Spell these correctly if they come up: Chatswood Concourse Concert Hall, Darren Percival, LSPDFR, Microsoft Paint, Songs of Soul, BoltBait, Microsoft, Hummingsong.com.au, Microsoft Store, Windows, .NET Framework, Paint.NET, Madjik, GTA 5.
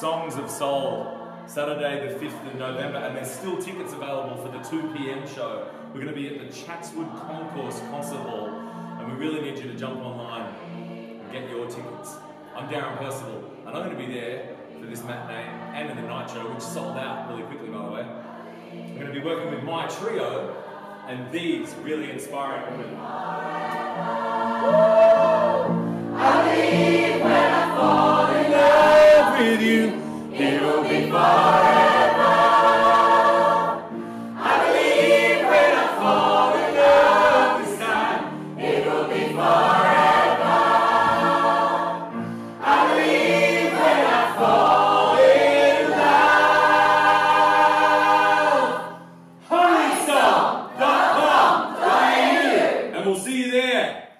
Songs of Soul, Saturday the 5th of November, and there's still tickets available for the 2 p.m. show. We're going to be at the Chatswood Concourse Concert Hall, and we really need you to jump online and get your tickets. I'm Darren Percival, and I'm going to be there for this matinee and in the night show, which sold out really quickly, by the way. I'm going to be working with my trio and these really inspiring women. I believe when I fall in love with you, it will be forever. I believe when I fall in love this time, it will be forever. I believe when I fall in love. Hummingsong.com.au. And we'll see you there.